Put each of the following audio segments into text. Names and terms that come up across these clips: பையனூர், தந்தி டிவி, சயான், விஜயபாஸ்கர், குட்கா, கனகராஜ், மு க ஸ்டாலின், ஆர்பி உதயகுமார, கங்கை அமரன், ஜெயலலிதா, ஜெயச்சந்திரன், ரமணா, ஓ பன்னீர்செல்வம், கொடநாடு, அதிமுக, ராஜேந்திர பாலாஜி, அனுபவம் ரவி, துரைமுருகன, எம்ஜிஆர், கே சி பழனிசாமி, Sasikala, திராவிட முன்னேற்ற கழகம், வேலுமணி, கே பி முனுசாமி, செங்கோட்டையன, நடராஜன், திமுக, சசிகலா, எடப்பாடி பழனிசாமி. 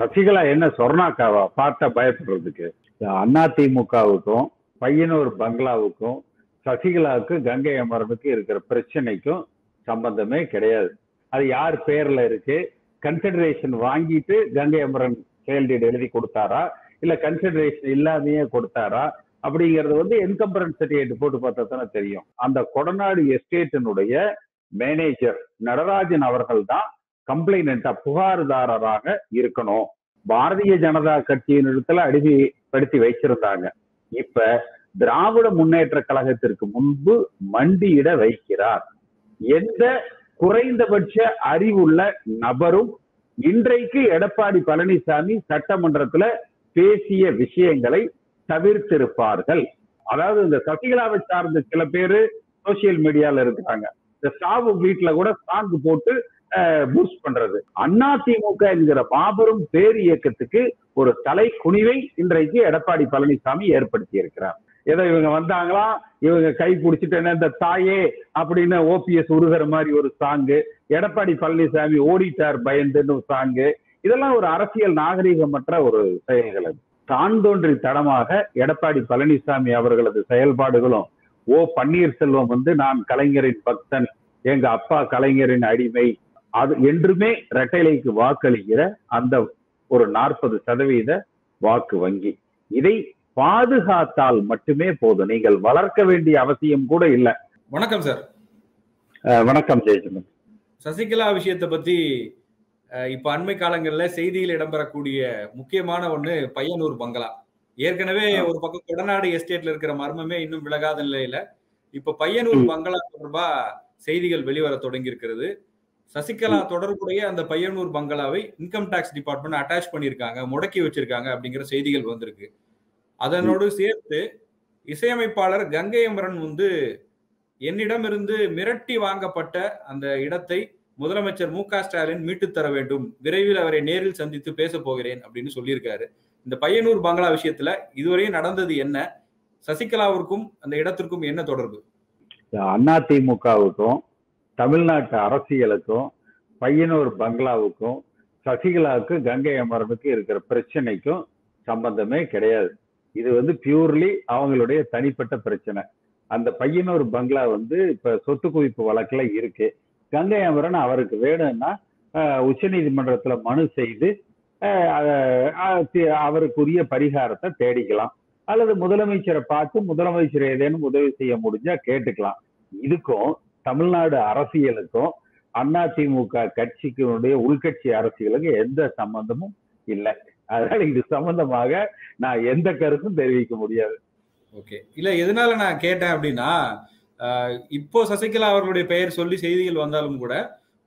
சசிகலா என்ன சொர்ணாக்காவா பார்த்தா பயப்படுறதுக்கு? அதிமுகவுக்கும் பையனூர் பங்களாவுக்கும் சசிகலாவுக்கு கங்கை அமரனுக்கு இருக்கிற பிரச்சனைக்கும் சம்பந்தமே கிடையாது. அது யார் பேர்ல இருக்கு? கன்சிடரேஷன் வாங்கிட்டு கங்கை அமரன் செயல்டீடு எழுதி கொடுத்தாரா, இல்ல கன்சிடரேஷன் இல்லாமையே கொடுத்தாரா அப்படிங்கறது இன்கம்பரன்ஸ் சர்டிஃபிகேட் போட்டு பார்த்தா தானே தெரியும். அந்த கொடநாடு எஸ்டேட்டினுடைய மேனேஜர் நடராஜன் அவர்கள் தான் கம்ப்ளைனண்டா புகார்தாரராக இருக்கணும். பாரதிய ஜனதா கட்சியின் இடத்துல அடிமைப்படுத்தி வைச்சிருந்தாங்க, இப்ப திராவிட முன்னேற்ற கழகத்திற்கு முன்பு மண்டியிட வைக்கிறார். எந்த குறைந்தபட்ச அறிவுள்ள நபரும் இன்றைக்கு எடப்பாடி பழனிசாமி சட்டமன்றத்துல பேசிய விஷயங்களை தவிர்த்திருப்பார்கள். அதாவது இந்த சசிகலாவை சார்ந்த சில பேரு சோசியல் மீடியால இருக்கிறாங்க, இந்த சாவு வீட்டுல கூட சாங்கு போட்டு பூஸ்ட் பண்றது. அதிமுக என்கிற மாபெரும் பேர் இயக்கத்துக்கு ஒரு தலை குனிவை இன்றைக்கு எடப்பாடி பழனிசாமி ஏற்படுத்தி இருக்கிறார். ஏதோ இவங்க வந்தாங்களா, இவங்க கை பிடிச்சிட்டேன்னா இந்த தாயே அப்படின்னு ஓபிஎஸ் உருகிற மாதிரி ஒரு சாங்கு, எடப்பாடி பழனிசாமி ஓடிட்டார் பயந்துன்னு சாங்கு, இதெல்லாம் ஒரு அரசியல் நாகரீகமற்ற ஒரு செயல்கள். அது தான் தோன்றி தடமாக எடப்பாடி பழனிசாமி அவர்களது செயல்பாடுகளும் ஓ பன்னீர்செல்வம் நான் கலைஞரின் பக்தன், எங்க அப்பா கலைஞரின் அடிமை அது என்றுமே இரட்டைலைக்கு வாக்களிக்கிற அந்த ஒரு 40% வாக்கு வங்கி, இதை பாதுகாத்தால் மட்டுமே போதும். நீங்கள் வளர்க்க வேண்டிய அவசியம் கூட இல்லை. வணக்கம் சார். வணக்கம் ஜெயச்சந்திரன். சசிகலா விஷயத்தை பத்தி இப்ப அண்மை காலங்களில் செய்தியில் இடம்பெறக்கூடிய முக்கியமான ஒண்ணு பையனூர் பங்களா. ஏற்கனவே ஒரு பக்கம் கொடநாடு எஸ்டேட்ல இருக்கிற மர்மமே இன்னும் விலகாத நிலையில இப்ப பையனூர் பங்களா தொடர்பா செய்திகள் வெளிவர தொடங்கி இருக்கிறது. சசிகலா தொடர்புடைய அந்த பையனூர் பங்களாவை இன்கம் டாக்ஸ் டிபார்ட்மெண்ட் அட்டாச் பண்ணியிருக்காங்க, முடக்கி வச்சிருக்காங்க அப்படிங்கிற செய்திகள் வந்திருக்கு. அதனோடு சேர்த்து இசையமைப்பாளர் கங்கை அமரன் என்னிடமிருந்து மிரட்டி வாங்கப்பட்ட அந்த இடத்தை முதலமைச்சர் மு க ஸ்டாலின் மீட்டுத் தர வேண்டும், விரைவில் அவரை நேரில் சந்தித்து பேச போகிறேன் அப்படின்னு சொல்லியிருக்காரு. இந்த பையனூர் பங்களா விஷயத்துல இதுவரையும் நடந்தது என்ன? சசிகலாவிற்கும் அந்த இடத்திற்கும் என்ன தொடர்பு? அதிமுகவுக்கும் தமிழ்நாட்டு அரசியலுக்கும் பையனூர் பங்களாவுக்கும் சசிகலாவுக்கு கங்கை அமரனுக்கு இருக்கிற பிரச்சனைக்கும் சம்பந்தமே கிடையாது. இது பியூர்லி அவங்களுடைய தனிப்பட்ட பிரச்சனை. அந்த பையனூர் பங்களா இப்ப சொத்து குவிப்பு வழக்குல இருக்கு. கங்கை அமரன் அவருக்கு வேணும்னா உச்ச நீதிமன்றத்துல மனு செய்து அவருக்குரிய பரிகாரத்தை தேடிக்கலாம், அல்லது முதலமைச்சரை பார்த்து முதலமைச்சர் ஏதேனும் உதவி செய்ய முடிஞ்சா கேட்டுக்கலாம். இதுக்கும் தமிழ்நாடு அரசியலுக்கும் அதிமுக கட்சிக்கினுடைய உள்கட்சி அரசியலுக்கும் எந்த சம்பந்தமும் இல்லை. அதனால இது சம்பந்தமாக நான் எந்த கருத்தும் தெரிவிக்க முடியாது. ஓகே, இல்ல எதனால நான் கேட்டேன் அப்படின்னா, இப்போ சசிகலா அவர்களுடைய பெயர் சொல்லி செய்திகள் வந்தாலும் கூட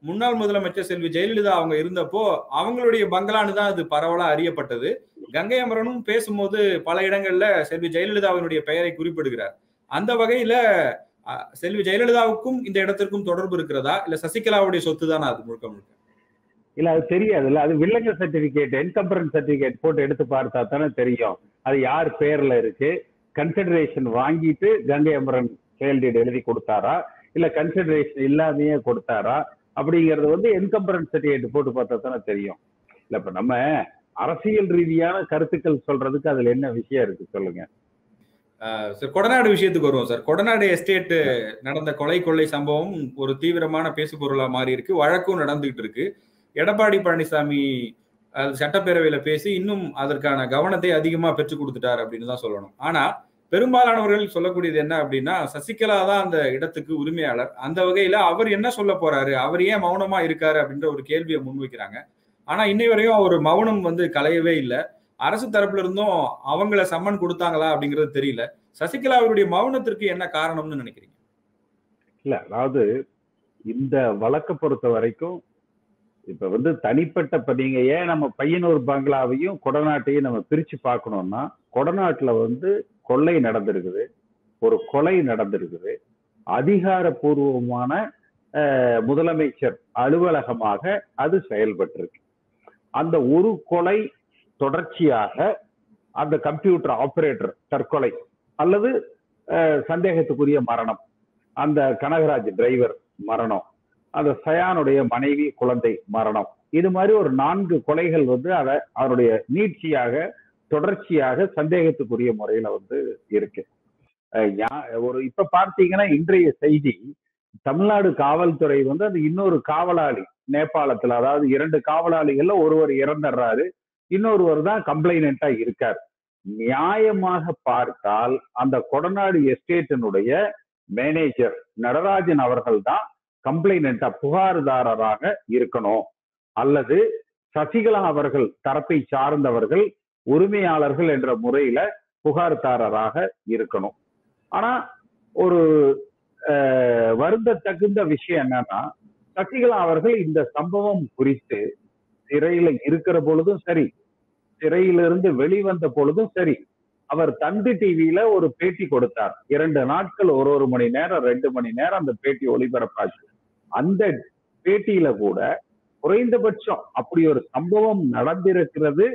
முன்னாள் முதலமைச்சர் செல்வி ஜெயலலிதா அவங்க இருந்தப்போ அவங்களுடைய பங்களான்னு தான் அது பரவலா அறியப்பட்டது. கங்கை அமரனும் பேசும்போது பல இடங்கள்ல செல்வி ஜெயலலிதா அவருடைய பெயரை குறிப்பிடுகிறார். அந்த வகையில செல்வி ஜெயலலிதாவுக்கும் இந்த இடத்திற்கும் தொடர்பு இருக்கிறதா, இல்ல சசிகலாவுடைய சொத்து தானா அது முழுக்க முழுக்க? இல்ல அது தெரியாது. இல்ல அது வில்லங்க சர்டிபிகேட் இன்கம்பரன்ஸ் சர்டிபிகேட் போட்டு எடுத்து பார்த்தா தானே தெரியும் அது யார் பேர்ல இருக்கு. கன்சிடரேஷன் வாங்கிட்டு கங்கை அமரன் செயல்டீடு எழுதி கொடுத்தாரா, இல்ல கன்சிடரேஷன் இல்லாமையே கொடுத்தாரா அப்படிங்கறது இன்கம்பரன்ஸ் சர்டிபிகேட் போட்டு பார்த்தா தானே தெரியும். இல்ல இப்ப நம்ம அரசியல் ரீதியான கருத்துக்கள் சொல்றதுக்கு அதுல என்ன விஷயம் இருக்கு சொல்லுங்க. சார் கொடநாடு விஷயத்துக்கு வருவோம் சார். கொடநாடு எஸ்டேட் நடந்த கொள்ளை சம்பவம் ஒரு தீவிரமான பேசுபொருளா மாறி இருக்கு, வழக்கும் நடந்துகிட்டு இருக்கு. எடப்பாடி பழனிசாமி சட்டப்பேரவையில பேசி இன்னும் அதற்கான கவனத்தை அதிகமா பெற்றுக் கொடுத்துட்டார் அப்படின்னு தான் சொல்லணும். ஆனா பெரும்பாலானவர்கள் சொல்லக்கூடியது என்ன அப்படின்னா, சசிகலா தான் அந்த இடத்துக்கு உரிமையாளர், அந்த வகையில அவர் என்ன சொல்ல போறாரு, அவர் ஏன் மௌனமா இருக்காரு அப்படின்ற ஒரு கேள்வியை முன்வைக்கிறாங்க. ஆனா இன்னை வரையும் அவர் மௌனம் கலையவே இல்லை. அரசு தரப்புல இருந்தும் அவங்கள சம்மன் கொடுத்தாங்களா அப்படிங்கிறது தெரியல. சசிகலா அவருடைய மௌனத்திற்கு என்ன காரணம்னு நினைக்கிறீங்க? இல்ல அதாவது இந்த வழக்கை பொறுத்த வரைக்கும் இப்ப தனிப்பட்ட பதிங்க ஏன் நம்ம பையனூர் பங்களாவையும் கொடநாட்டையும் நம்ம பிரிச்சு பார்க்கணும்னா, கொடநாட்டுல கொள்ளை நடந்திருக்குது, ஒரு கொலை நடந்திருக்குது. அதிகாரபூர்வமான முதலமைச்சர் அலுவலகமாக அது செயல்பட்டிருக்கு. அந்த ஒரு கொலை தொடர்ச்சியாக அந்த கம்ப்யூட்டர் ஆபரேட்டர் தற்கொலை அல்லது சந்தேகத்துக்குரிய மரணம், அந்த கனகராஜ் டிரைவர் மரணம், அந்த சயானுடைய மனைவி குழந்தை மரணம், இது மாதிரி ஒரு 4 கொலைகள் வந்து அதனுடைய நீட்சியாக தொடர்ச்சியாக சந்தேகத்துக்குரிய முறையில வந்து இருக்கு. ஒரு இப்ப பார்த்தீங்கன்னா இன்றைய செய்தி, தமிழ்நாடு காவல்துறை வந்து அது இன்னொரு காவலாளி நேபாளத்துல, அதாவது 2 காவலாளிகள்ல ஒருவர் இறந்துடுறாரு, இன்னொருவர் தான் கம்ப்ளைனண்டா இருக்கார். நியாயமாக பார்த்தால் அந்த கொடநாடு எஸ்டேட்டினுடைய மேனேஜர் நடராஜன் அவர்கள் தான் கம்ப்ளைனண்டா புகார்தாரராக இருக்கணும், அல்லது சசிகலா அவர்கள் தரப்பை சார்ந்தவர்கள் உரிமையாளர்கள் என்ற முறையில புகார்தாரராக இருக்கணும். ஆனா ஒரு வருந்த தகுந்த விஷயம் என்னன்னா, சசிகலா அவர்கள் இந்த சம்பவம் குறித்து சிறையில இருக்கிற பொழுதும் சரி, சிறையிலிருந்து வெளிவந்த பொழுதும் சரி, அவர் தந்தி டிவியில ஒரு பேட்டி கொடுத்தார். 2 நாட்கள் ஒரு மணி நேரம் 2 மணி நேரம் அந்த பேட்டி ஒளிபரப்பாச்சு. அந்த பேட்டியில கூட குறைந்தபட்சம் அப்படி ஒரு சம்பவம் நடந்திருக்கிறது,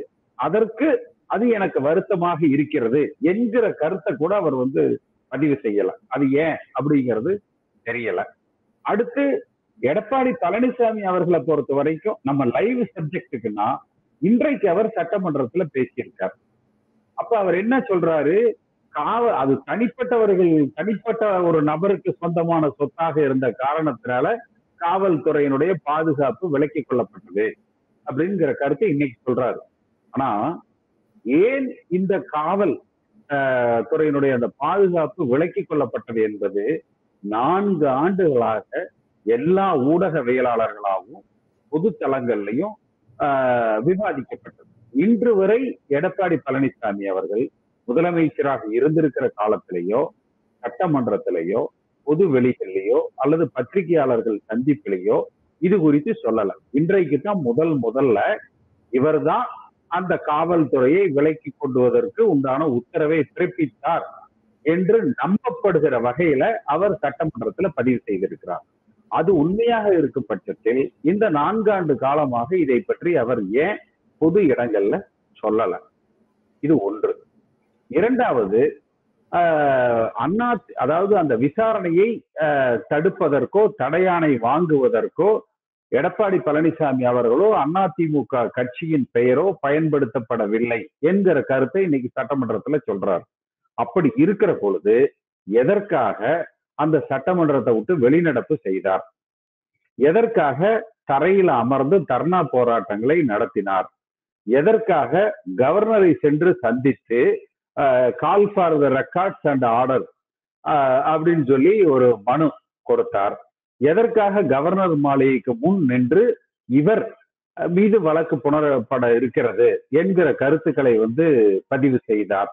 அதற்கு அது எனக்கு வருத்தமாக இருக்கிறது என்கிற கருத்தை கூட அவர் வந்து பதிவு செய்யல. அது ஏன் அப்படிங்கிறது தெரியல. அடுத்து எடப்பாடி பழனிசாமி அவர்களை பொறுத்த வரைக்கும் நம்ம லைவ் சப்ஜெக்டுக்குன்னா இன்றைக்கு அவர் சட்டமன்றத்துல பேசியிருக்கார். அப்ப அவர் என்ன சொல்றாரு, அது தனிப்பட்டவர்கள் தனிப்பட்ட ஒரு நபருக்கு சொந்தமான சொத்தாக இருந்த காரணத்தினால காவல்துறையினுடைய பாதுகாப்பு விலக்கிக் கொள்ளப்பட்டது அப்படிங்கிற கருத்தை இன்னைக்கு சொல்றாரு. ஆனா ஏன் இந்த காவல் துறையினுடைய அந்த பாதுகாப்பு விலக்கிக் கொள்ளப்பட்டது என்பது 4 ஆண்டுகளாக எல்லா ஊடகவியலாளர்களாகவும் பொது தளங்கள்லையும் விவாதிக்கப்பட்டது. இன்று வரை எடப்பாடி பழனிசாமி அவர்கள் முதலமைச்சராக இருந்திருக்கிற காலத்திலேயோ சட்டமன்றத்திலேயோ பொது வெளியிலேயோ அல்லது பத்திரிகையாளர்கள் சந்திப்பிலேயோ இது குறித்து சொல்லல. இன்றைக்கு தான் முதல்ல இவர் தான் அந்த காவல்துறையை விலக்கி கொண்டுவதற்கு உண்டான உத்தரவை பிறப்பித்தார் என்று நம்பப்படுகிற வகையில அவர் சட்டமன்றத்துல பதிவு செய்திருக்கிறார். அது உண்மையாக இருக்கும் பட்சத்தில் இந்த 4 ஆண்டு காலமாக இதை பற்றி அவர் ஏன் பொது இடங்கள்ல சொல்லல? இது ஒன்று. இரண்டாவது, அதாவது அந்த விசாரணையை தடுப்பதற்கோ தடையானை வாங்குவதற்கோ எடப்பாடி பழனிசாமி அவர்களோ அதிமுக கட்சியின் பெயரோ பயன்படுத்தப்படவில்லை என்கிற கருத்தை இன்னைக்கு சட்டமன்றத்துல சொல்றாரு. அப்படி இருக்கிற பொழுது எதற்காக அந்த சட்டமன்றத்தை விட்டு வெளிநடப்பு செய்தார்? எதற்காக தரையில அமர்ந்து தர்ணா போராட்டங்களை நடத்தினார்? எதற்காக கவர்னரை சென்று சந்தித்து call for the records and order அப்படின்னு சொல்லி ஒரு மனு கொடுத்தார்? எதற்காக கவர்னர் மாளிகைக்கு முன் நின்று இவர் மீது வழக்கு புனரப்பட இருக்கிறது என்கிற கருத்துக்களை வந்து பதிவு செய்தார்?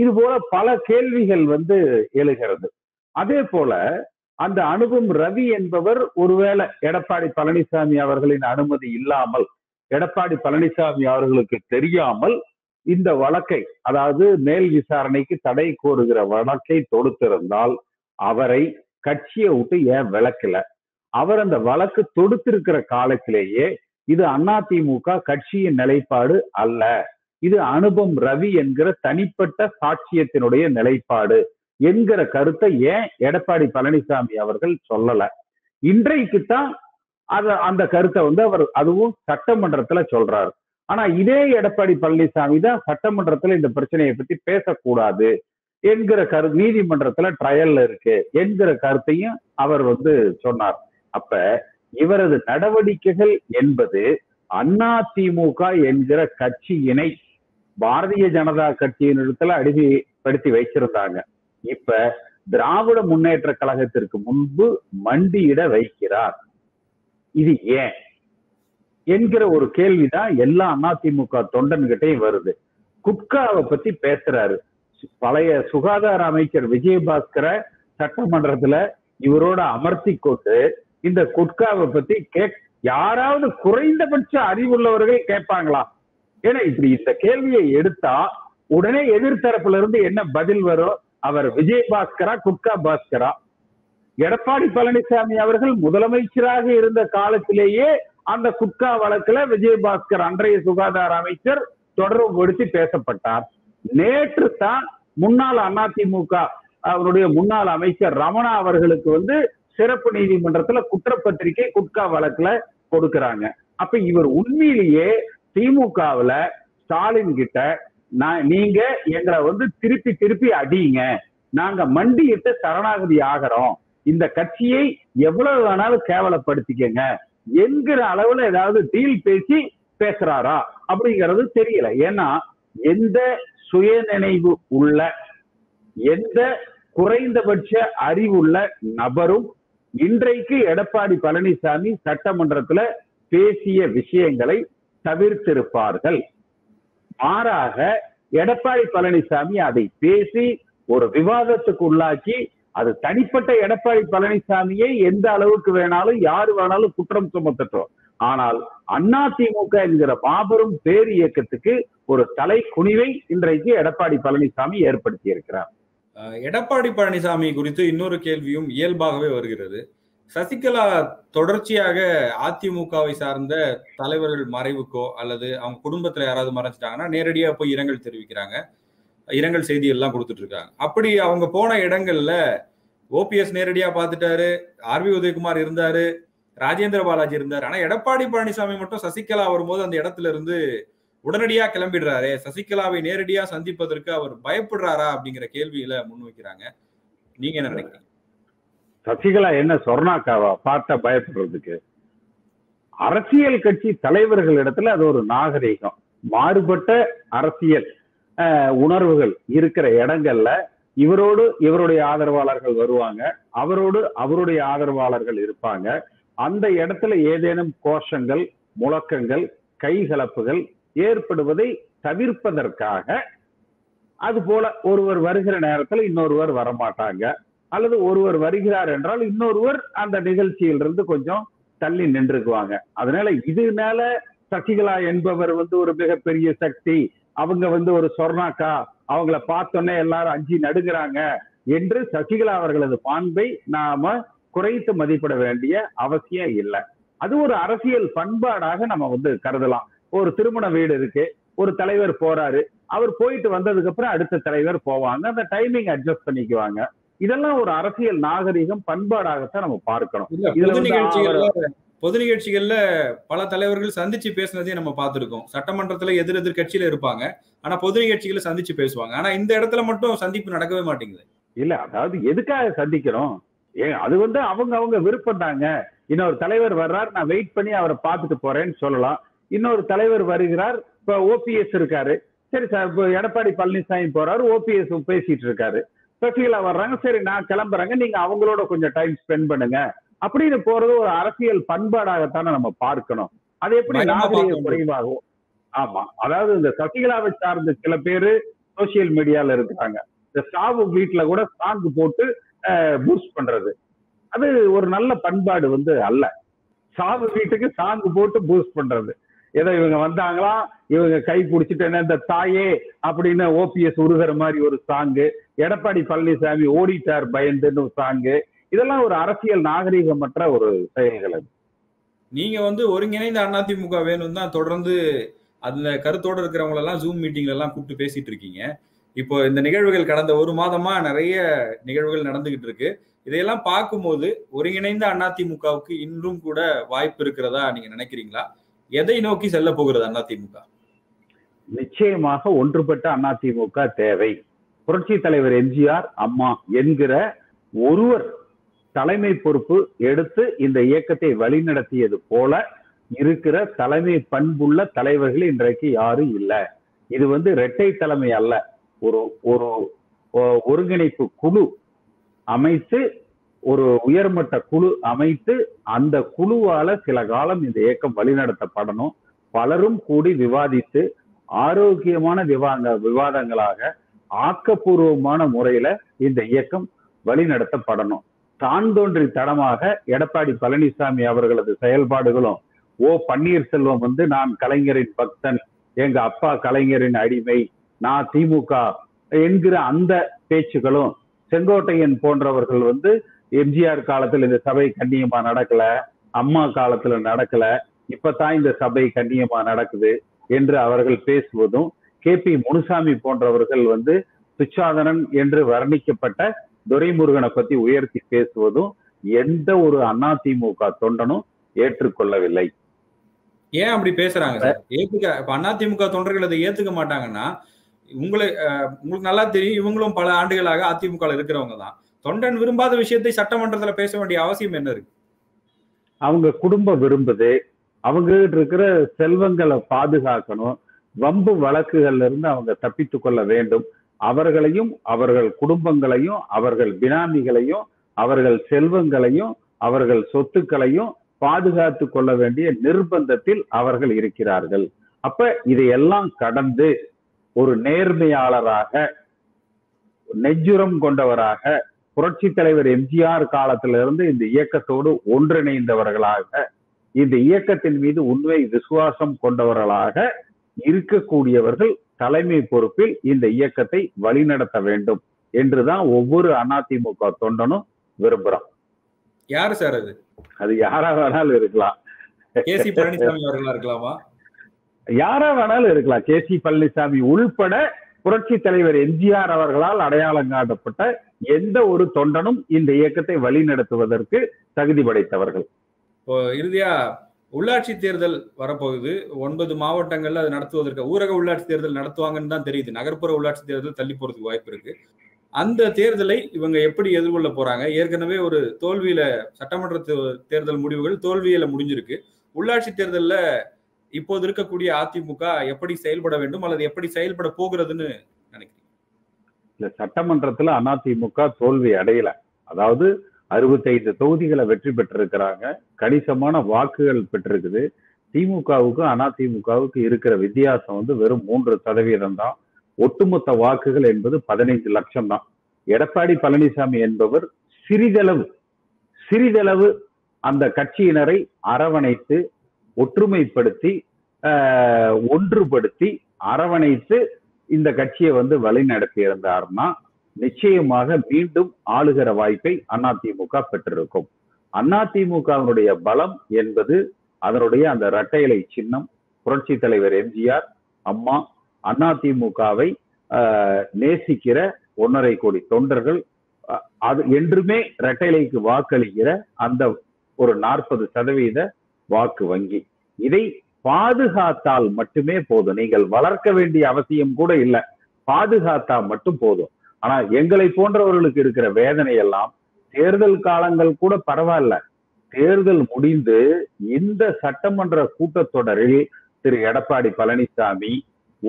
இது போல பல கேள்விகள் வந்து எழுகிறது. அதே போல அந்த அனுபவம் ரவி என்பவர் ஒருவேளை எடப்பாடி பழனிசாமி அவர்களின் அனுமதி இல்லாமல், எடப்பாடி பழனிசாமி அவர்களுக்கு தெரியாமல் இந்த வழக்கை, அதாவது மேல் விசாரணைக்கு தடை கோருகிற வழக்கை தொடுத்திருந்தால் அவரை கட்சியை விட்டு ஏன் விளக்கல? அவர் அந்த வழக்கு தொடுத்திருக்கிற காலத்திலேயே இது அதிமுக கட்சியின் நிலைப்பாடு அல்ல, இது அனுபவம் ரவி என்கிற தனிப்பட்ட சாட்சியத்தினுடைய நிலைப்பாடு என்கிற கருத்தை ஏன் எடப்பாடி பழனிசாமி அவர்கள் சொல்லல? இன்றைக்குத்தான் அந்த கருத்தை வந்து அவர் அதுவும் சட்டமன்றத்துல சொல்றாரு. ஆனா இதே எடப்பாடி பழனிசாமி தான் சட்டமன்றத்துல இந்த பிரச்சனையை பத்தி பேசக்கூடாது என்கிற கருத்து, நீதிமன்றத்துல ட்ரையல்ல இருக்கு என்கிற கருத்தையும் அவர் வந்து சொன்னார். அப்ப இவரது நடவடிக்கைகள் என்பது அதிமுக என்கிற கட்சியினை பாரதிய ஜனதா கட்சியினிடத்துல அடிமைப்படுத்தி வைத்திருந்தாங்க, இப்ப திராவிட முன்னேற்ற கழகத்திற்கு முன்பு மண்டியிட வைக்கிறார். இது ஏன் என்கிற ஒரு கேள்விதான் எல்லா அதிமுக தொண்டன்கிட்டையும் வருது. குட்காவை பத்தி பேசுறாரு. பழைய சுகாதார அமைச்சர் விஜயபாஸ்கரை சட்டமன்றத்துல இவரோட அமர்த்தி கொண்டு இந்த குட்காவை பத்தி யாராவது குறைந்தபட்ச அறிவுள்ளவர்கள் கேட்பாங்களா? ஏன்னா இப்படி இந்த கேள்வியை எடுத்தா உடனே எதிர்த்தரப்புல இருந்து என்ன பதில் வரும்? அவர் விஜயபாஸ்கரா குட்கா பாஸ்கரா? எடப்பாடி பழனிசாமி அவர்கள் முதலமைச்சராக இருந்த காலத்திலேயே அந்த குட்கா வழக்குல விஜயபாஸ்கர் அன்றைய சுகாதார அமைச்சர் தொடர்புபடுத்தி பேசப்பட்டார். நேற்று தான் முன்னாள் அதிமுக அவருடைய முன்னாள் அமைச்சர் ரமணா அவர்களுக்கு வந்து சிறப்பு நீதிமன்றத்துல குற்றப்பத்திரிகை குட்கா வழக்குல கொடுக்கறாங்க. அப்ப இவர் உண்மையிலேயே திமுகவுல ஸ்டாலின் கிட்ட நீங்க எங்களை வந்து திருப்பி திருப்பி அடிங்க, நாங்க மண்டியிட்ட சரணாகதி ஆகிறோம், இந்த கட்சியை எவ்வளவு வேணாலும் கேவலப்படுத்திக்கங்க என்கிற அளவுல ஏதாவது டீல் பேசி பேசுறாரா அப்படிங்கிறது தெரியல. ஏன்னா எந்த சுயநினைவு உள்ள எந்த குறைந்தபட்ச அறிவுள்ள நபரும் இன்றைக்கு எடப்பாடி பழனிசாமி சட்டமன்றத்துல பேசிய விஷயங்களை தவிர்த்திருப்பார்கள். மாறாக எடப்பாடி பழனிசாமி அதை பேசி ஒரு விவாதத்துக்கு உள்ளாக்கி அது தனிப்பட்ட எடப்பாடி பழனிசாமியை எந்த அளவுக்கு வேணாலும் யாரு வேணாலும் குற்றம் சுமத்தட்டும், ஆனால் அதிமுக என்கிற மாபெரும் பேர் இயக்கத்துக்கு ஒரு தலை குனிவை இன்றைக்கு எடப்பாடி பழனிசாமி ஏற்படுத்தி இருக்கிறார். எடப்பாடி பழனிசாமி குறித்து இன்னொரு கேள்வியும் இயல்பாகவே வருகிறது. சசிகலா தொடர்ச்சியாக அதிமுகவை சார்ந்த தலைவர்கள் மறைவுக்கோ அல்லது அவங்க குடும்பத்துல யாராவது மறைஞ்சிட்டாங்கன்னா நேரடியா போய் இரங்கல் தெரிவிக்கிறாங்க, இரங்கல் செய்தி எல்லாம் கொடுத்துட்டு இருக்காங்க. அப்படி அவங்க போன இடங்கள்ல ஓபிஎஸ் நேரடியா பார்த்துட்டாரு, ஆர்பி உதயகுமார் இருந்தாரு, ராஜேந்திர பாலாஜி இருந்தார். ஆனா எடப்பாடி பழனிசாமி மட்டும் சசிகலா வரும்போது அந்த இடத்துல இருந்து உடனடியா கிளம்பிடுறாரு. சசிகலாவை நேரடியா சந்திப்பதற்கு அவர் பயப்படுறாரா அப்படிங்கிற கேள்வியில முன்வைக்கிறாங்க. நீங்க என்ன நினைக்கிறீங்க? சசிகலா என்ன சொர்ணாக்காவா பார்த்தா பயப்படுறதுக்கு? அரசியல் கட்சி தலைவர்கள் இடத்துல அது ஒரு நாகரீகம், மாறுபட்ட அரசியல் உணர்வுகள் இருக்கிற இடங்கள்ல இவரோடு இவருடைய ஆதரவாளர்கள் வருவாங்க, அவரோடு அவருடைய ஆதரவாளர்கள் இருப்பாங்க. அந்த இடத்துல ஏதேனும் கோஷங்கள் முழக்கங்கள் கைகலப்புகள் ஏற்படுவதை தவிர்ப்பதற்காக அது போல ஒருவர் வருகிற நேரத்தில் இன்னொருவர் வரமாட்டாங்க, அல்லது ஒருவர் வருகிறார் என்றால் இன்னொருவர் அந்த நிகழ்ச்சியிலிருந்து கொஞ்சம் தள்ளி நின்றுக்குவாங்க. அதனால இதனால சசிகலா என்பவர் வந்து ஒரு மிகப்பெரிய சக்தி, அவங்க வந்து ஒரு சொர்ணாக்கா, அவங்கள பார்த்தோன்னே எல்லாரும் அஞ்சி நடுங்கிறாங்க என்று சசிகலா அவர்களது பண்பை நாம குறைத்து மதிப்பிட வேண்டிய அவசியம் இல்லை. அது ஒரு அரசியல் பண்பாடாக நம்ம வந்து கருதலாம். ஒரு திருமண வீடு இருக்கு, ஒரு தலைவர் போறாரு, அவர் போயிட்டு வந்ததுக்கு அப்புறம் அடுத்த தலைவர் போவாங்க, அந்த டைமிங் அட்ஜஸ்ட் பண்ணிக்குவாங்க. இதெல்லாம் ஒரு அரசியல் நாகரிகம் பண்பாடாகத்தான் நம்ம பார்க்கணும். பொது நிகழ்ச்சிகள்ல பல தலைவர்கள் சந்திச்சு பேசினதையும் நம்ம பார்த்திருக்கோம். சட்டமன்றத்துல எதிரெதிர் கட்சியில இருப்பாங்க, ஆனா பொது நிகழ்ச்சிகளை சந்திச்சு பேசுவாங்க. ஆனா இந்த இடத்துல மட்டும் சந்திப்பு நடக்கவே மாட்டேங்குது. இல்ல அதாவது எதுக்காக சந்திக்கிறோம்? ஏன் அது வந்து அவங்க அவங்க விருப்பம் தாங்க. இன்னொரு தலைவர் வர்றாரு, நான் வெயிட் பண்ணி அவரை பார்த்துட்டு போறேன்னு சொல்லலாம். இன்னொரு தலைவர் வருகிறார், இப்ப ஓபிஎஸ் இருக்காரு, சரி சார் இப்போ எடப்பாடி பழனிசாமி போறாரு, ஓபிஎஸ் பேசிட்டு இருக்காரு, சசிகலா வர்றாங்க, சரி நான் கிளம்புறேங்க நீங்க அவங்களோட கொஞ்சம் டைம் ஸ்பெண்ட் பண்ணுங்க அப்படின்னு போறது ஒரு அரசியல் பண்பாடாகத்தானே நம்ம பார்க்கணும். அது எப்படி நாகரீக குறைவாகும்? ஆமா, அதாவது இந்த சசிகலாவை சார்ந்த சில பேரு சோசியல் மீடியால இருக்கிறாங்க, இந்த சாவு வீட்டுல கூட சாங்கு போட்டு பூஸ்ட் பண்றது அது ஒரு நல்ல பண்பாடு வந்து அல்ல. சாவு வீட்டுக்கு சாங்கு போட்டு பூஸ்ட் பண்றது ஏதோ இவங்க வந்தாங்களா இவங்க கை பிடிச்சிட்டு இந்த தாயே அப்படின்னு ஓபிஎஸ் உருகிற மாதிரி ஒரு சாங்கு, எடப்பாடி பழனிசாமி ஓடிட்டார் பயந்துன்னு ஒரு சாங்கு, இதெல்லாம் ஒரு அரசியல் நாகரீகமற்ற ஒரு செயல்கள். அது நீங்க வந்து ஒருங்கிணைந்த அதிமுக வேணும் தான் தொடர்ந்து அதுல கருத்தோட இருக்கிறவங்க எல்லாம் ஜூம் மீட்டிங்ல எல்லாம் கூப்பிட்டு பேசிட்டு இருக்கீங்க. இப்போ இந்த நிகழ்வுகள் கடந்த ஒரு மாதமா நிறைய நிகழ்வுகள் நடந்துகிட்டு இருக்கு. இதையெல்லாம் பார்க்கும்போது ஒருங்கிணைந்த அதிமுகவுக்கு இன்றும் கூட வாய்ப்பு இருக்கிறதா நீங்க நினைக்கிறீங்களா? எதை நோக்கி செல்ல போகிறது அதிமுக? நிச்சயமாக ஒன்றுபட்ட அதிமுக தேவை. புரட்சி தலைவர் எம்ஜிஆர் அம்மா என்கிற ஒருவர் தலைமை பொறுப்பு எடுத்து இந்த இயக்கத்தை வழிநடத்தியது போல இருக்கிற தலைமை பண்புள்ள தலைவர்கள் இன்றைக்கு யாரும் இல்லை. இது வந்து இரட்டை தலைமை அல்ல, ஒரு ஒரு ஒருங்கிணைப்பு குழு அமைத்து ஒரு உயர்மட்ட குழு அமைத்து அந்த குழுவால சில காலம் இந்த இயக்கம் வழிநடத்தப்படணும். பலரும் கூடி விவாதித்து ஆரோக்கியமான விவாதங்களாக ஆக்கப்பூர்வமான முறையில இந்த இயக்கம் வழிநடத்தப்படணும். தான் தோன்றி தடமாக எடப்பாடி பழனிசாமி அவர்களது செயல்பாடுகளும் பன்னீர்செல்வம் வந்து நான் கலைஞரின் பக்தன், எங்க அப்பா கலைஞரின் அடிமை, நான் திமுக என்கிற அந்த பேச்சுகளும், செங்கோட்டையன் போன்றவர்கள் வந்து எம்ஜிஆர் காலத்தில் இந்த சபை கண்ணியமா நடக்கல, அம்மா காலத்துல நடக்கல, இப்பதான் இந்த சபை கண்ணியமா நடக்குது என்று அவர்கள் பேசுவதும், கே பி முனுசாமி போன்றவர்கள் வந்து துச்சாதனன் என்று வர்ணிக்கப்பட்ட துரைமுருகனை பத்தி உயர்த்தி பேசுவதும் எந்த ஒரு அதிமுக தொண்டனும் ஏற்றுக்கொள்ளவில்லை. ஏன் அப்படி பேசுறாங்க சார்? ஏத்துக்க அதிமுக தொண்டர்கள் அதை ஏத்துக்க மாட்டாங்கன்னா, உங்களுக்கு நல்லா தெரியும், இவங்களும் பல ஆண்டுகளாக அதிமுக இருக்கிறவங்க தான். தொண்டன் விரும்பாத விஷயத்தை சட்டமன்றத்துல பேச வேண்டிய அவசியம் என்ன இருக்கு? அவங்க குடும்பம் விரும்புது, அவங்க இருக்கிற செல்வங்களை பாதுகாக்கணும், வம்பு வழக்குகள்ல இருந்து அவங்க தப்பித்து கொள்ள வேண்டும். அவர்களையும் அவர்கள் குடும்பங்களையும் அவர்கள் பினாமிகளையும் அவர்கள் செல்வங்களையும் அவர்கள் சொத்துக்களையும் பாதுகாத்து கொள்ள வேண்டிய நிர்பந்தத்தில் அவர்கள் இருக்கிறார்கள். அப்ப இதையெல்லாம் கடந்து ஒரு நேர்மையாளராக, நெஞ்சுரம் கொண்டவராக, புரட்சி தலைவர் எம்ஜிஆர் காலத்திலிருந்து இந்த இயக்கத்தோடு ஒன்றிணைந்தவர்களாக, இந்த இயக்கத்தின் மீது உண்மை விசுவாசம் கொண்டவர்களாக இருக்கக்கூடியவர்கள் தலைமை பொறுப்பில் இந்த இயக்கத்தை வழிநடத்த வேண்டும் என்றுதான் ஒவ்வொரு அதிமுக தொண்டனும் விரும்புறோம். யாரு சார் அது? அது யாரா வேணாலும் இருக்கலாம். கே சி பழனிசாமி அவர்களா இருக்கலாமா? யாரா வேணாலும் இருக்கலாம். கே சி பழனிசாமி உள்பட புரட்சி தலைவர் எம்ஜிஆர் அவர்களால் அடையாளம் காட்டப்பட்ட எந்த ஒரு தொண்டனும் இந்த இயக்கத்தை வழிநடத்துவதற்கு தகுதி படைத்தவர்கள். இறுதியா உள்ளாட்சி தேர்தல் வரப்போகுது. 9 மாவட்டங்கள்ல அது நடத்துவதற்கு ஊரக உள்ளாட்சி தேர்தல் நடத்துவாங்கன்னு தான் தெரியுது. நகர்ப்புற உள்ளாட்சி தேர்தல் தள்ளி போறதுக்கு வாய்ப்பு இருக்கு. அந்த தேர்தலை இவங்க எப்படி எதிர்கொள்ள போறாங்க? ஏற்கனவே ஒரு தோல்வியில சட்டமன்ற தேர்தல் முடிவுகள் தோல்வியில முடிஞ்சிருக்கு. உள்ளாட்சி தேர்தல்ல இப்போது இருக்கக்கூடிய அதிமுக எப்படி செயல்பட வேண்டும் அல்லது எப்படி செயல்பட போகிறதுன்னு நினைக்கிறீங்க? இல்ல, சட்டமன்றத்துல அதிமுக தோல்வி அடையல. அதாவது 65 தொகுதிகளை வெற்றி பெற்றிருக்கிறாங்க, கணிசமான வாக்குகள் பெற்றிருக்குது. திமுகவுக்கும் அதிமுகவுக்கு இருக்கிற வித்தியாசம் வெறும் 3% தான். ஒட்டுமொத்த வாக்குகள் என்பது 15 லட்சம் தான். எடப்பாடி பழனிசாமி என்பவர் சிறிதளவு அந்த கட்சியினரை அரவணைத்து ஒற்றுமைப்படுத்தி ஒன்றுபடுத்தி அரவணைத்து இந்த கட்சியை வழி நடத்தி இருந்தார்னா நிச்சயமாக மீண்டும் ஆளுகிற வாய்ப்பை அதிமுக பெற்றிருக்கும். அதிமுகவினுடைய பலம் என்பது அதனுடைய அந்த இரட்டையிலை சின்னம், புரட்சி தலைவர் எம்ஜிஆர் அம்மா, அதிமுகவை நேசிக்கிற 1.5 கோடி தொண்டர்கள், அது என்றுமே இரட்டையிலைக்கு வாக்களிக்கிற அந்த ஒரு 40% வாக்கு வங்கி. இதை பாதுகாத்தால் மட்டுமே போதும். நீங்கள் வளர்க்க வேண்டிய அவசியம் கூட இல்லை, பாதுகாத்தா மட்டும் போதும். ஆனா எங்களை போன்றவர்களுக்கு இருக்கிற வேதனை எல்லாம் தேர்தல் காலங்கள் கூட பரவாயில்ல, தேர்தல் முடிந்து இந்த சட்டமன்ற கூட்டத்தொடரில் Thiru எடப்பாடி பழனிசாமி,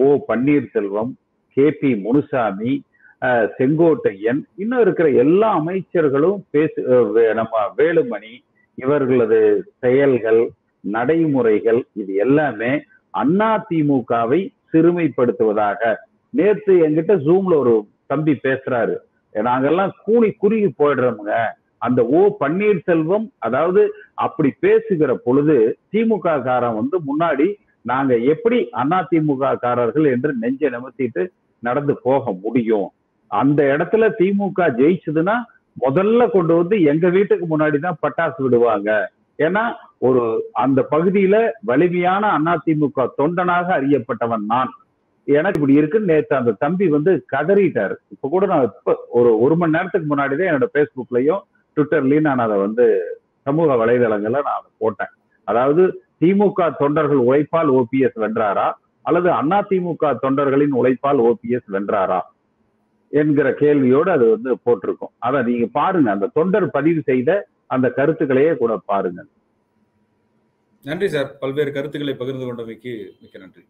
ஓ பன்னீர்செல்வம், கே பி முனுசாமி, Sengottaiyan, இன்னும் இருக்கிற எல்லா அமைச்சர்களும் நம்ம வேலுமணி, இவர்களது செயல்கள் நடைமுறைகள் இது எல்லாமே அதிமுகவை சிறுமைப்படுத்துவதாக. நேற்று என்கிட்ட ஜூம்ல ஒரு தம்பி பேசுறாரு, நாங்கெல்லாம் கூணி குறுகி போயிடுறோமுங்க. அந்த ஓ பன்னீர்செல்வம் அதாவது அப்படி பேசுகிற பொழுது திமுக காரன் முன்னாடி நாங்க எப்படி அதிமுக காரர்கள் என்று நெஞ்ச நிமித்திட்டு நடந்து போக முடியும்? அந்த இடத்துல திமுக ஜெயிச்சதுன்னா முதல்ல கொண்டு எங்க வீட்டுக்கு முன்னாடிதான் பட்டாசு விடுவாங்க. ஏன்னா ஒரு அந்த பகுதியில வலிமையான அதிமுக தொண்டனாக அறியப்பட்டவன் நான். எனக்கு இப்படி இருக்குன்னு நேற்று அந்த தம்பி கதறிட்டாரு. இப்ப கூட நான் இப்ப ஒரு மணி நேரத்துக்கு முன்னாடிதான் என்னோட பேஸ்புக்லயும் ட்விட்டர்லயும் நான் அதை சமூக வலைதளங்கள்ல நான் அதை போட்டேன். அதாவது திமுக தொண்டர்கள் உழைப்பால் ஓபிஎஸ் வென்றாரா அல்லது அதிமுக தொண்டர்களின் உழைப்பால் ஓபிஎஸ் வென்றாரா என்கிற கேள்வியோடு அது போட்டிருக்கும். அதை நீங்க பாருங்க, அந்த தொண்டர் பதிவு செய்த அந்த கருத்துக்களையே கூட பாருங்க. நன்றி சார், பல்வேறு கருத்துக்களை பகிர்ந்து கொண்டமைக்கு மிக்க நன்றி.